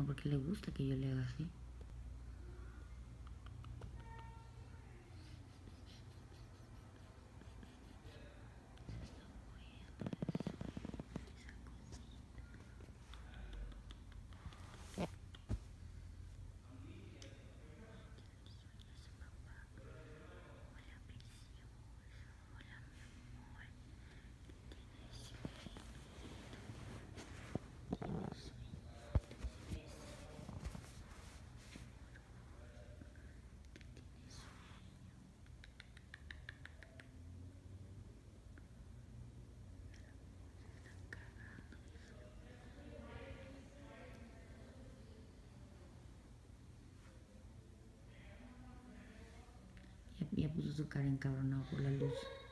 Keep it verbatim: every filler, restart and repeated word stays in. sino porque le gusta que yo le haga así. Ya puso su cara encabronada por la luz.